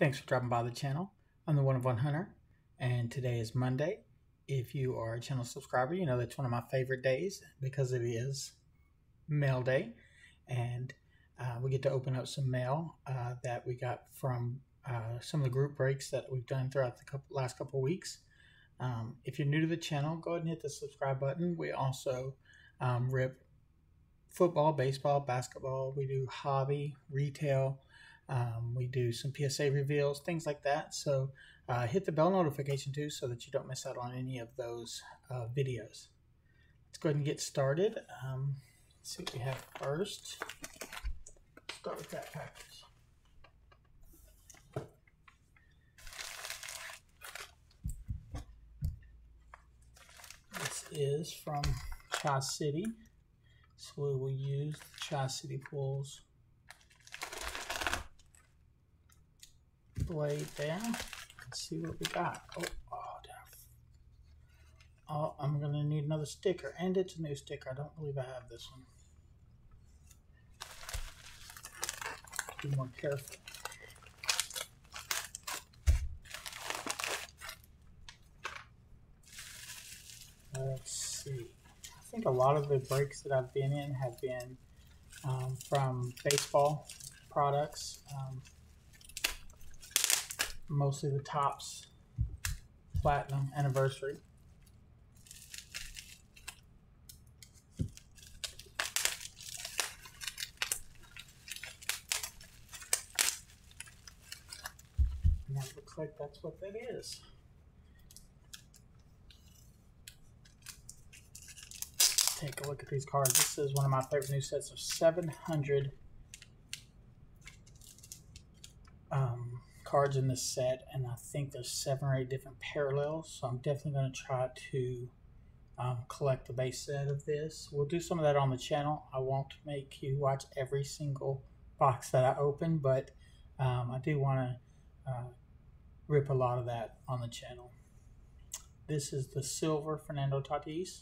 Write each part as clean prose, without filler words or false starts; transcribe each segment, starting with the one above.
Thanks for dropping by the channel. I'm the One of One Hunter, and today is Monday. If you are a channel subscriber, you know that's one of my favorite days because it is mail day, and we get to open up some mail that we got from some of the group breaks that we've done throughout the last couple of weeks. If you're new to the channel, go ahead and hit the subscribe button. We also rip football, baseball, basketball. We do hobby, retail. We do some PSA reveals, things like that. So hit the bell notification too so that you don't miss out on any of those videos. Let's go ahead and get started. Let's see what we have first. Start with that package. This is from Chi City. So we will use the Chi City pools blade there. Let's see what we got. Oh, I'm gonna need another sticker, and it's a new sticker. I don't believe I have this one. Be more careful. Let's see. I think a lot of the breaks that I've been in have been from baseball products. Mostly the Topps Platinum Anniversary. And that looks like that's what that is. Take a look at these cards. This is one of my favorite new sets of 700 cards in this set, and I think there's 7 or 8 different parallels, so I'm definitely going to try to collect the base set of this. We'll do some of that on the channel. I won't make you watch every single box that I open, but I do want to rip a lot of that on the channel. This is the silver Fernando Tatis.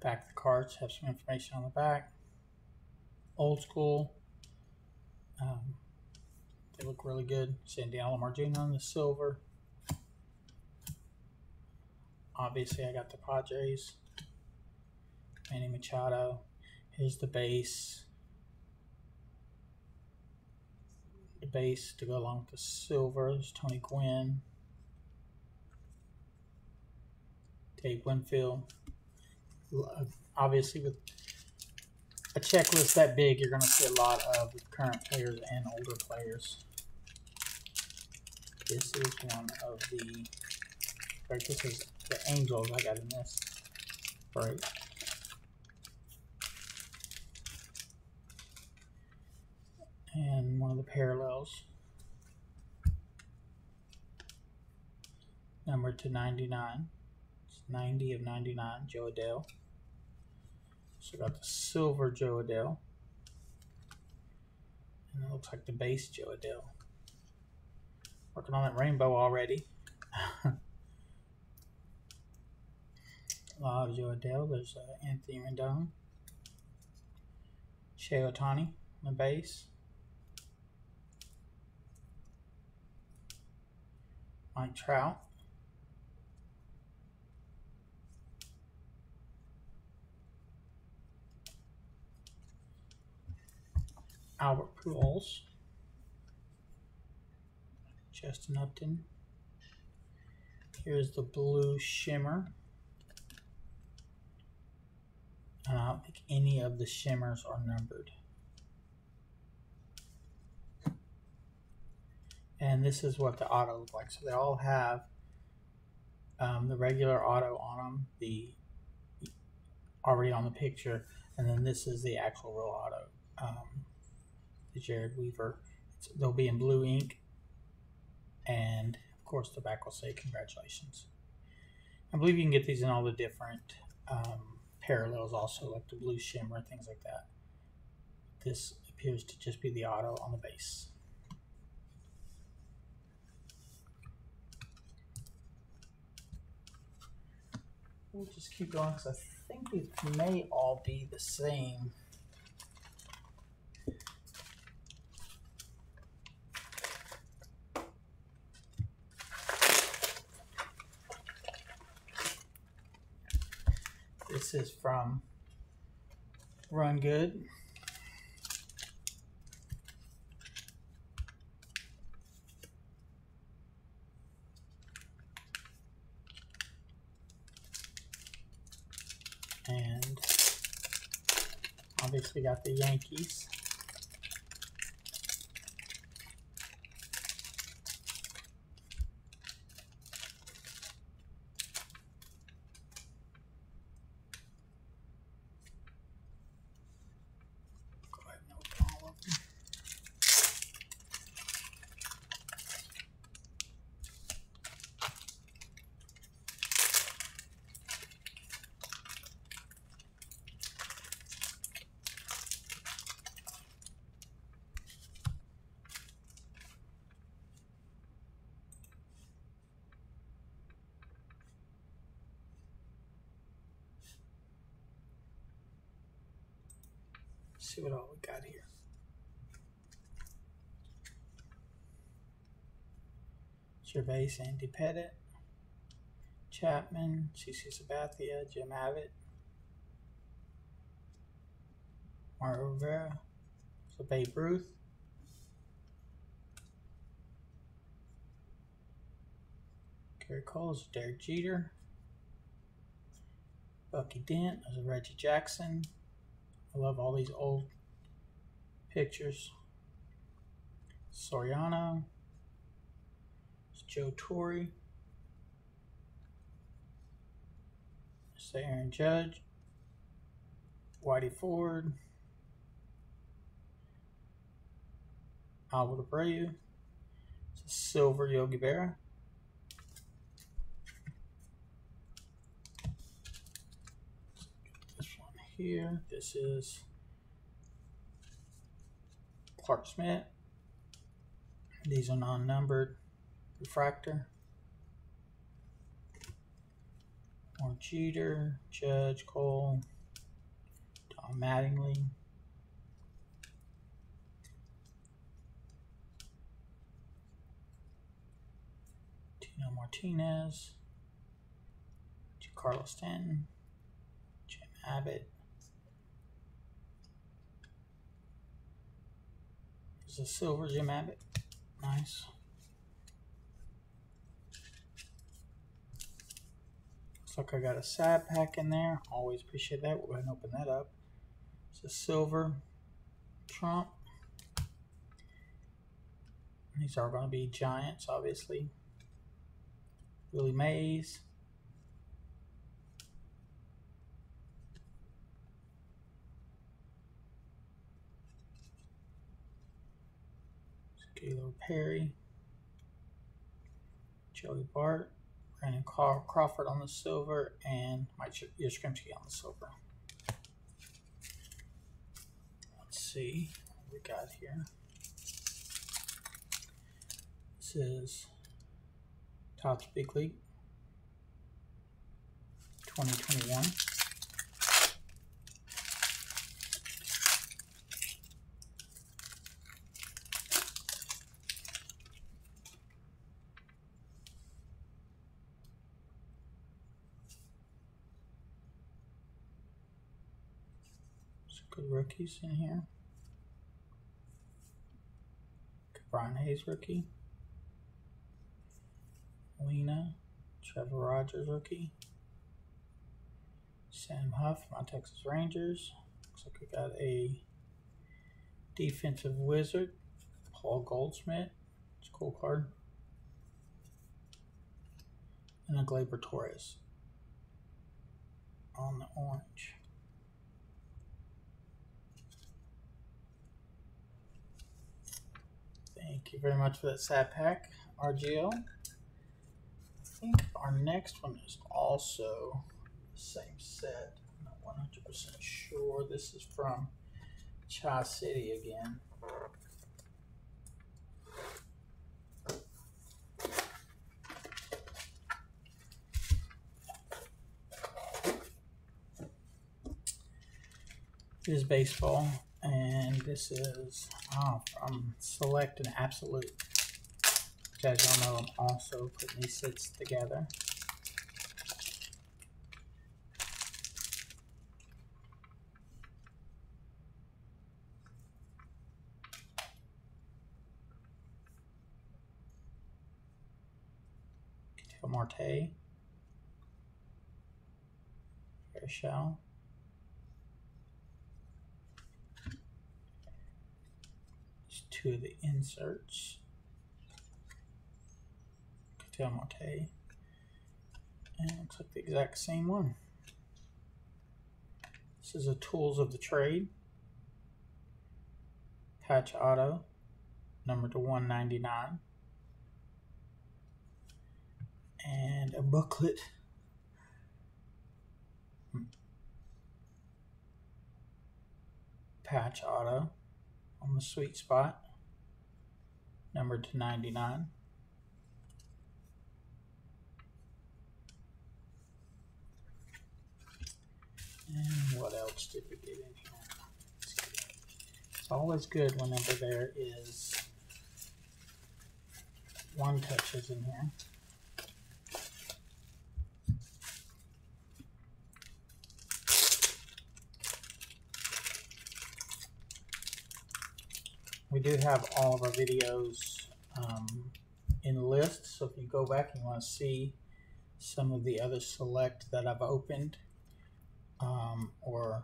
Back the cards, have some information on the back. Old school. They look really good. Sandy Alomar Jr. on the silver. Obviously, I got the Padres. Manny Machado. Here's the base. The base to go along with the silver. There's Tony Gwynn. Dave Winfield. Obviously, with a checklist that big, you're going to see a lot of current players and older players. This is one of the, right, this is the Angels I got in this break. And one of the parallels. Number 299. It's 90 of 99, Joe Adele. So we got the silver Joe Adele, and it looks like the base Joe Adele. Working on that rainbow already. A lot of Joe Adele. There's Anthony Rendon, Shea Otani on the base, Mike Trout. Albert Pujols, Justin Upton. Here's the blue shimmer. And I don't think any of the shimmers are numbered. And this is what the auto looks like. So they all have the regular auto on them, the already on the picture, and then this is the actual real auto. Jared Weaver. They'll be in blue ink, and of course the back will say congratulations. I believe you can get these in all the different parallels also, like the blue shimmer, things like that. This appears to just be the auto on the base. We'll just keep going because I think these may all be the same. This is from Run Good. And obviously got the Yankees. See what all we got here. Gervais, Andy Pettit, Chapman, CC Sabathia, Jim Abbott, Mariano Rivera, so Babe Ruth, Gary Cole, Derek Jeter, Bucky Dent, Reggie Jackson. I love all these old pictures. Soriano. It's Joe Torre. It's Aaron Judge. Whitey Ford. Albert Pujols. It's a silver Yogi Berra. Here, this is Clark Smith. These are non-numbered. Refractor. Or Jeter, Judge, Cole, Tom Mattingly. Tino Martinez. Giancarlo Stanton. Jim Abbott. A silver Jim Abbott. Nice. Looks like I got a sad pack in there. Always appreciate that. We'll go ahead and open that up. It's a silver Trump. These are going to be Giants, obviously. Willie Mays. Gaylord Perry, Joey Bart, Brandon Crawford on the silver, and Mike Yastrzemski on the silver. Let's see what we got here. This is Topps Big League 2021. Good rookies in here. Brian Hayes rookie. Lena. Trevor Rogers rookie. Sam Huff, my Texas Rangers. Looks like we got a defensive wizard. Paul Goldschmidt. It's a cool card. And a Gleyber Torres on the orange. Thank you very much for that sad pack, RGL. I think our next one is also the same set. I'm not 100% sure. This is from Chi City again. It is baseball. And this is from Select and Absolute. You guys all know I'm also putting these sets together. Ketel Marte, Kershaw, there's two of the inserts, Ketel Marte, and it looks like the exact same one. This is the tools of the trade, patch auto, number to 199. And a booklet. Patch auto on the sweet spot. Numbered to 99. And what else did we get in here? It's always good whenever there is one touches in here. We do have all of our videos in lists, so if you go back and you want to see some of the other select that I've opened or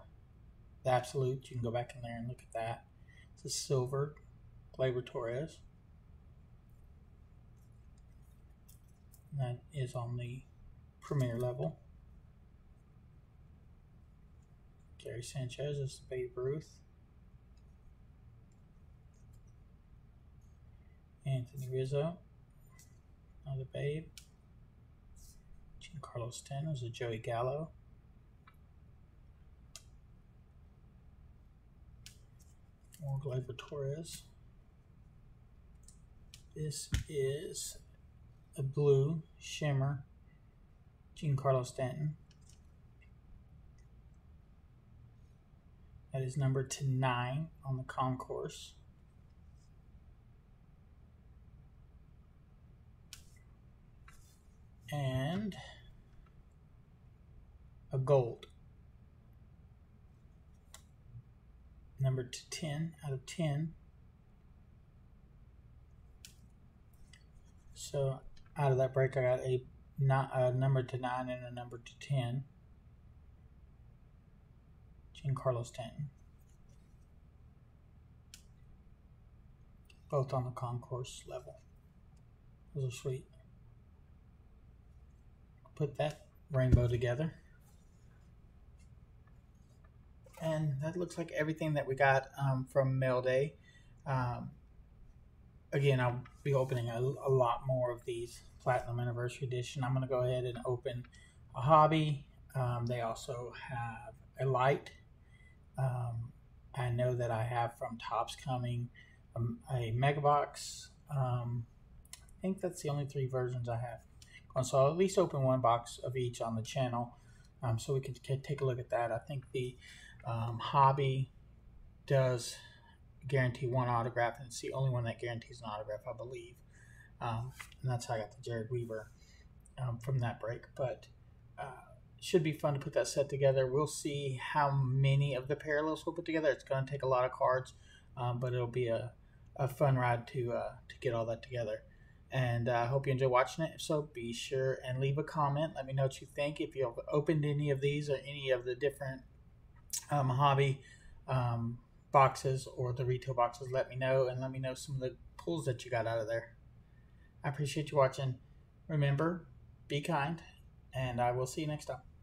the absolute, you can go back in there and look at that. It's a silver Gleyber Torres. And that is on the premier level. Gary Sanchez is the Babe Ruth. Anthony Rizzo, another Babe. Giancarlo Stanton is a Joey Gallo. More Gleyber Torres. This is a blue shimmer Giancarlo Stanton. That is numbered to 9 on the concourse. And a gold, numbered to 10 out of 10. So out of that break, I got a number to 9 and a number to 10. Giancarlo Stanton, both on the concourse level. Those are sweet. Put that rainbow together, and that looks like everything that we got from mail day. Again, I'll be opening a lot more of these Platinum Anniversary Edition. I'm going to go ahead and open a hobby. They also have a light. I know that I have from Topps coming a mega box. I think that's the only 3 versions I have. So I'll at least open one box of each on the channel, so we can take a look at that. I think the hobby does guarantee one autograph, and it's the only one that guarantees an autograph, I believe. And that's how I got the Jared Weaver from that break. But it should be fun to put that set together. We'll see how many of the parallels we'll put together. It's going to take a lot of cards, but it'll be a fun ride to get all that together. And I hope you enjoy watching it. If so, be sure and leave a comment. Let me know what you think. If you've opened any of these or any of the different hobby boxes or the retail boxes, let me know. And let me know some of the pulls that you got out of there. I appreciate you watching. Remember, be kind, and I will see you next time.